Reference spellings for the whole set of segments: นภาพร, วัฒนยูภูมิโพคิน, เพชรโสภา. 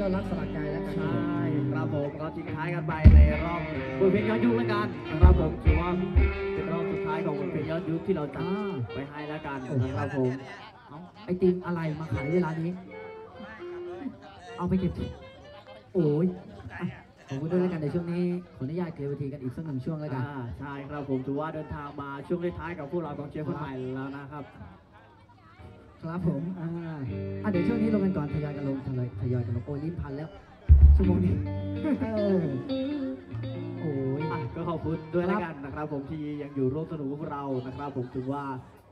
ยอดรักสลักใจและกันใช่ครับผมก็ทิ้งท้ายกันไปในรอบบทเพลงย้อนยุคแล้วกันครับผมถือว่าเป็นรอบสุดท้ายของบทเพลงย้อนยุคที่เราจัดไปให้แล้วกันนะครับผมไอติมอะไรมาขายเวลานี้เอาไปเก็บโอ้ยผมก็ด้วยแล้วกันในช่วงนี้ขออนุญาตเคลียร์เวทีกันอีกสักหนึ่งช่วงแล้วกันใช่ครับผมถือว่าเดินทางมาช่วงท้ายกับพวกเราของเชียร์คนใหม่แล้วนะครับครับผมเดี๋ยวช่วงนี้ลงกันก่อนทยอยกันลงทยอยกันลงโอ้ยลิ้นพันแล้วชั่วโมงนี้โอ้ยก็ขอบคุณด้วยแล้วกันนะครับผมที่ยังอยู่ร่วมสนุกกับเรานะครับผมถือว่า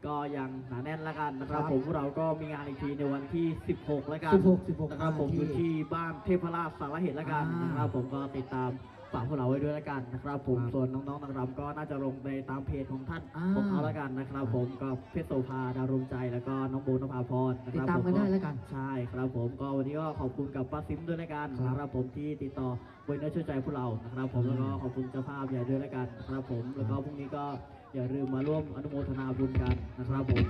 ก็ยังหนาแน่นละกันนะครับผมพวกเราก็มีงานอีกทีในวันที่16ละกัน16นะครับผมอยู่ที่บ้านเทพราชสารเหตุละกันนะครับผมก็ติดตามฝากพวกเราไว้ด้วยละกันนะครับผมส่วนน้องๆนางรำก็น่าจะลงในตามเพจของท่านของเขาละกันนะครับผมก็เพชรโสภาดารุมใจแล้วก็น้องโบนภาพรติดตามกันได้ละกันใช่ครับผมก็วันนี้ก็ขอบคุณกับป้าซิมด้วยละกันนะครับผมที่ติดต่อไว้เนื้อเชื่อใจพวกเรานะครับผมแล้วก็ขอบคุณเจ้าภาพใหญ่ด้วยละกันนะครับผมแล้วก็พรุ่งนี้ก็อย่าลืมมาร่วมอนุโมทนาบุญกันนะครับผม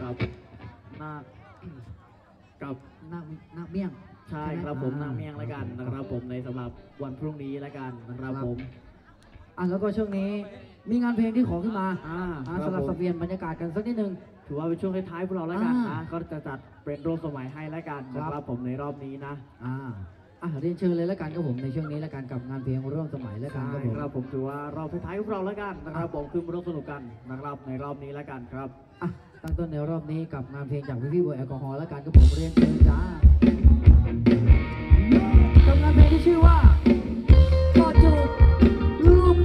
กับนาคเมี่ยงใช่ครับผมนาคเมี่ยงแล้วกันนะครับผมในสำหรับวันพรุ่งนี้แล้วกันนะครับผมแล้วก็ช่วงนี้มีงานเพลงที่ขอขึ้นมาสลับสับเปลี่ยนบรรยากาศกันสักนิดนึงถือว่าเป็นช่วงท้ายๆพวกเราแล้วกันนะก็จะจัดเป็นรอบสมัยให้แล้วกันนะครับผมในรอบนี้นะเรียนเชิญเลยแล้วกันครับผมในช่วงนี้แล้วกันกับงานเพลงร่วมสมัยแล้วกันครับผมถือว่าเราท้ายๆของเราแล้วกันนะครับผมคือร่วมสนุกกันนะครับในรอบนี้แล้วกันครับตั้งต้นในรอบนี้กับงานเพลงจากพี่ๆวงแอลกอฮอล์แล้วกันครับผมเรียนเชิญจ้ากับงานเพลงที่ชื่อว่าขอจูบรูป